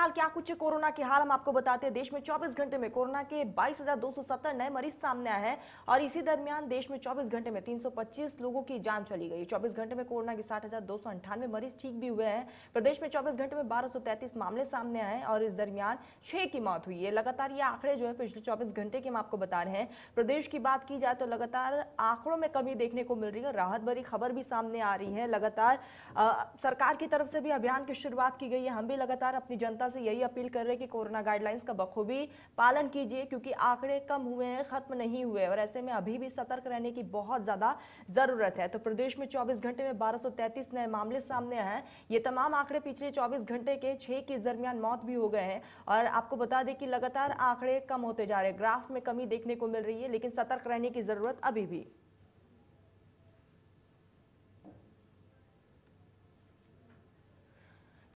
फिलहाल क्या कुछ कोरोना के हाल हम आपको बताते हैं। देश में 24 घंटे में कोरोना के 22,270 नए मरीज सामने आए हैं और इसी दरमियान देश में 24 घंटे में 325 लोगों की जान चली गई। 24 घंटे में कोरोना के 60,298 मरीज ठीक भी हुए हैं। प्रदेश में 24 घंटे में 1233 मामले सामने आए और इस दरमियान 6 की मौत हुई है। लगातार ये आंकड़े जो है पिछले 24 घंटे के हम आपको बता रहे हैं। प्रदेश की बात की जाए तो लगातार आंकड़ों में कमी देखने को मिल रही है, राहत भरी खबर भी सामने आ रही है। लगातार सरकार की तरफ से भी अभियान की शुरुआत की गई है। हम भी लगातार अपनी जनता से यही अपील कर रहे हैं कि कोरोना गाइडलाइंस का बखूबी पालन कीजिए, क्योंकि आंकड़े कम हुए हैं, खत्म नहीं हुए और ऐसे में अभी भी सतर्क रहने की बहुत ज्यादा जरूरत है। तो प्रदेश में 24 घंटे में 1233 नए मामले सामने आए हैं। ये तमाम आंकड़े पिछले 24 घंटे के 6 के दरमियान मौत भी हो गए हैं और आपको बता दें कि लगातार आंकड़े कम होते जा रहे हैं, ग्राफ में कमी देखने को मिल रही है, लेकिन सतर्क रहने की जरूरत अभी भी।